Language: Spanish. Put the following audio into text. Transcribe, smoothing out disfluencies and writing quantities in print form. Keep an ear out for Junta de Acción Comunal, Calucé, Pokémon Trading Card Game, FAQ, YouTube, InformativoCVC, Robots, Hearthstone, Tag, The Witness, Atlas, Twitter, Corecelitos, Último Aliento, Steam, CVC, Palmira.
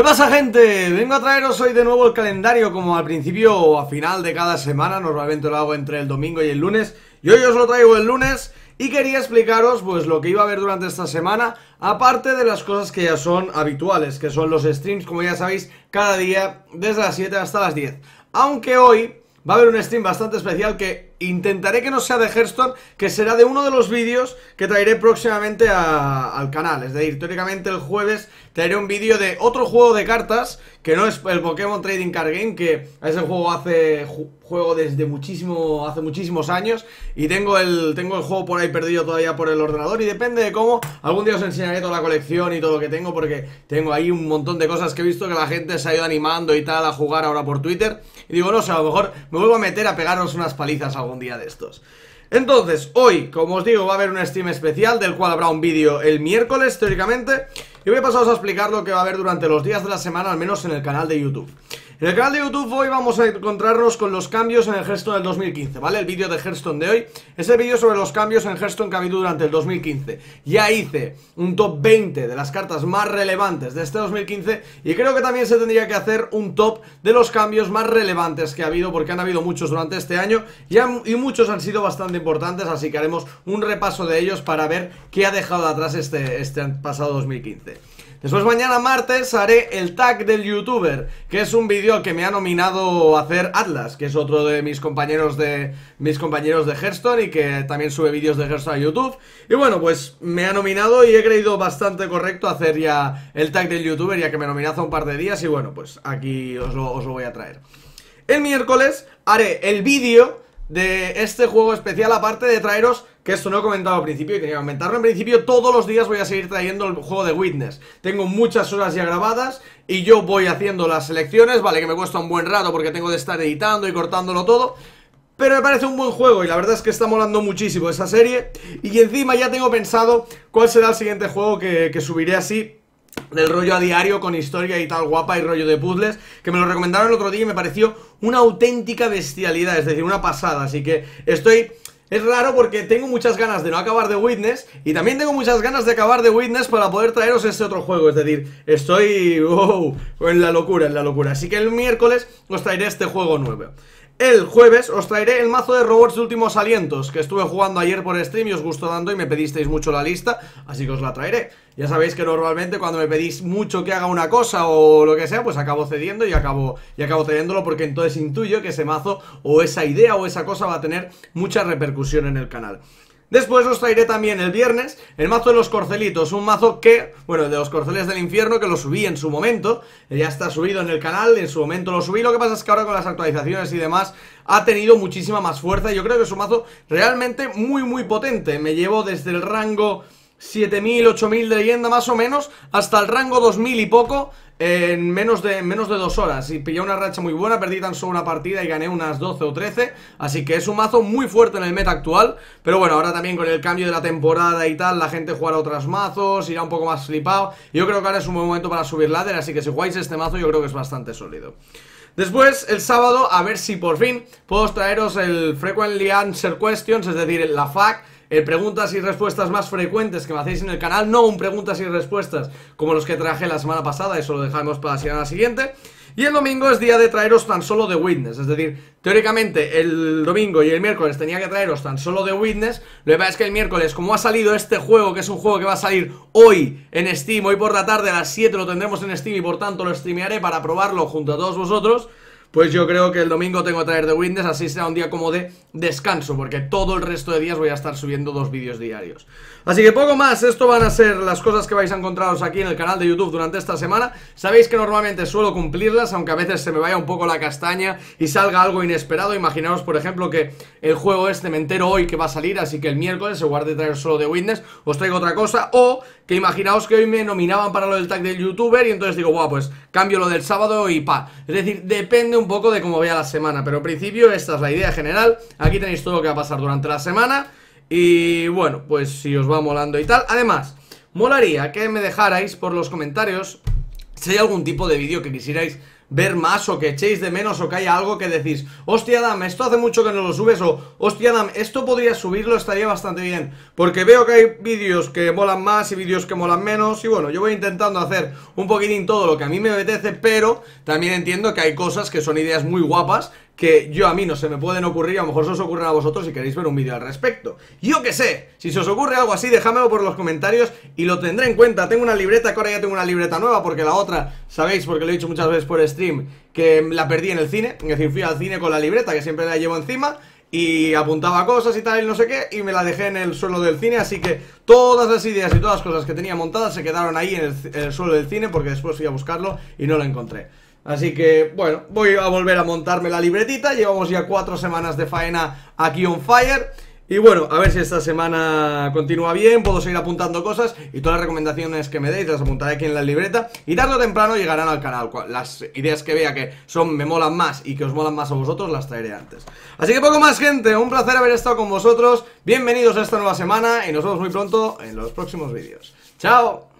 ¿Qué pasa, gente? Vengo a traeros hoy de nuevo el calendario, como al principio o a final de cada semana. Normalmente lo hago entre el domingo y el lunes, y hoy os lo traigo el lunes. Y quería explicaros pues lo que iba a haber durante esta semana, aparte de las cosas que ya son habituales, que son los streams, como ya sabéis, cada día desde las 7 hasta las 10. Aunque hoy va a haber un stream bastante especial que intentaré que no sea de Hearthstone, que será de uno de los vídeos que traeré próximamente al canal. Es decir, teóricamente el jueves traeré un vídeo de otro juego de cartas, que no es el Pokémon Trading Card Game, que ese juego juego desde hace muchísimos años. Y tengo el juego por ahí perdido todavía por el ordenador, y depende de cómo. Algún día os enseñaré toda la colección y todo lo que tengo, porque tengo ahí un montón de cosas que he visto que la gente se ha ido animando y tal a jugar ahora por Twitter. Y digo, no sé, a lo mejor me vuelvo a meter a pegarnos unas palizas algún día de estos. Entonces, hoy, como os digo, va a haber un stream especial, del cual habrá un vídeo el miércoles, teóricamente. Y voy a pasaros a explicar lo que va a haber durante los días de la semana, al menos en el canal de YouTube. En el canal de YouTube hoy vamos a encontrarnos con los cambios en el Hearthstone del 2015, ¿vale? El vídeo de Hearthstone de hoy es el vídeo sobre los cambios en Hearthstone que ha habido durante el 2015. Ya hice un top 20 de las cartas más relevantes de este 2015, y creo que también se tendría que hacer un top de los cambios más relevantes que ha habido, porque han habido muchos durante este año y muchos han sido bastante importantes, así que haremos un repaso de ellos para ver qué ha dejado atrás este pasado 2015. Después, mañana martes, haré el tag del youtuber, que es un vídeo que me ha nominado a hacer Atlas, que es otro de mis compañeros de Hearthstone, y que también sube vídeos de Hearthstone a YouTube. Y bueno, pues me ha nominado y he creído bastante correcto hacer ya el tag del youtuber, ya que me nominó hace un par de días. Y bueno, pues aquí os lo voy a traer. El miércoles haré el vídeo de este juego especial, aparte de traeros, que esto no he comentado al principio y tenía que comentarlo en principio, todos los días voy a seguir trayendo el juego de Witness. Tengo muchas horas ya grabadas y yo voy haciendo las selecciones, vale, que me cuesta un buen rato porque tengo de estar editando y cortándolo todo, pero me parece un buen juego y la verdad es que está molando muchísimo esa serie. Y encima ya tengo pensado cuál será el siguiente juego que subiré así, del rollo a diario, con historia y tal guapa y rollo de puzzles, que me lo recomendaron el otro día y me pareció una auténtica bestialidad, es decir, una pasada. Así que es raro porque tengo muchas ganas de no acabar The Witness, y también tengo muchas ganas de acabar The Witness para poder traeros este otro juego. Es decir, estoy en la locura. Así que el miércoles os traeré este juego nuevo. El jueves os traeré el mazo de robots de últimos alientos, que estuve jugando ayer por stream y os gustó tanto y me pedisteis mucho la lista, así que os la traeré. Ya sabéis que normalmente cuando me pedís mucho que haga una cosa o lo que sea, pues acabo cediendo y acabo trayéndolo, porque entonces intuyo que ese mazo o esa idea o esa cosa va a tener mucha repercusión en el canal. Después os traeré también el viernes el mazo de los corcelitos, un mazo que, bueno, de los corceles del infierno, que lo subí en su momento, ya está subido en el canal, en su momento lo subí. Lo que pasa es que ahora con las actualizaciones y demás ha tenido muchísima más fuerza. Yo creo que es un mazo realmente muy muy potente. Me llevo desde el rango 7000, 8000 de leyenda más o menos, hasta el rango 2000 y poco, en menos de 2 horas. Y pillé una racha muy buena, perdí tan solo una partida y gané unas 12 o 13, así que es un mazo muy fuerte en el meta actual. Pero bueno, ahora también con el cambio de la temporada y tal, la gente jugará otros mazos, irá un poco más flipado. Yo creo que ahora es un buen momento para subir ladder, así que si jugáis este mazo yo creo que es bastante sólido. Después, el sábado, a ver si por fin puedo traeros el Frequently Answered Questions, es decir, la FAQ, preguntas y respuestas más frecuentes que me hacéis en el canal, no un preguntas y respuestas como los que traje la semana pasada, eso lo dejamos para la semana siguiente. Y el domingo es día de traeros tan solo The Witness, es decir, teóricamente el domingo y el miércoles tenía que traeros tan solo The Witness. Lo que pasa es que el miércoles, como ha salido este juego, que es un juego que va a salir hoy en Steam, hoy por la tarde a las 7 lo tendremos en Steam y por tanto lo streamearé para probarlo junto a todos vosotros. Pues yo creo que el domingo tengo que traer The Witness, así será un día como de descanso, porque todo el resto de días voy a estar subiendo 2 vídeos diarios. Así que poco más, esto van a ser las cosas que vais a encontraros aquí en el canal de YouTube durante esta semana. Sabéis que normalmente suelo cumplirlas, aunque a veces se me vaya un poco la castaña y salga algo inesperado. Imaginaos, por ejemplo, que el juego este me entero hoy que va a salir, así que el miércoles, en lugar de traer solo The Witness, os traigo otra cosa. O que imaginaos que hoy me nominaban para lo del tag del youtuber y entonces digo, guau, pues cambio lo del sábado y pa. Es decir, depende un poco de cómo vea la semana, pero en principio esta es la idea general. Aquí tenéis todo lo que va a pasar durante la semana y bueno, pues si os va molando y tal. Además, molaría que me dejarais por los comentarios si hay algún tipo de vídeo que quisierais ver más o que echéis de menos o que haya algo que decís, hostia Adam, esto hace mucho que no lo subes, o hostia Adam, esto podría subirlo, estaría bastante bien, porque veo que hay vídeos que molan más y vídeos que molan menos, y bueno, yo voy intentando hacer un poquitín todo lo que a mí me apetece, pero también entiendo que hay cosas que son ideas muy guapas que yo a mí no se me pueden ocurrir, a lo mejor se os ocurren a vosotros si queréis ver un vídeo al respecto. Yo qué sé, si se os ocurre algo así, déjamelo por los comentarios y lo tendré en cuenta. Tengo una libreta, que ahora ya tengo una libreta nueva, porque la otra, sabéis, porque lo he dicho muchas veces por stream, que la perdí en el cine, es decir, fui al cine con la libreta, que siempre la llevo encima, y apuntaba cosas y tal y no sé qué, y me la dejé en el suelo del cine, así que todas las ideas y todas las cosas que tenía montadas se quedaron ahí en el suelo del cine, porque después fui a buscarlo y no lo encontré. Así que, bueno, voy a volver a montarme la libretita. Llevamos ya 4 semanas de faena aquí on fire. Y bueno, a ver si esta semana continúa bien, puedo seguir apuntando cosas. Y todas las recomendaciones que me deis las apuntaré aquí en la libreta. Y tarde o temprano llegarán al canal. Las ideas que vea que son me molan más y que os molan más a vosotros, las traeré antes. Así que poco más, gente, un placer haber estado con vosotros. Bienvenidos a esta nueva semana y nos vemos muy pronto en los próximos vídeos. ¡Chao!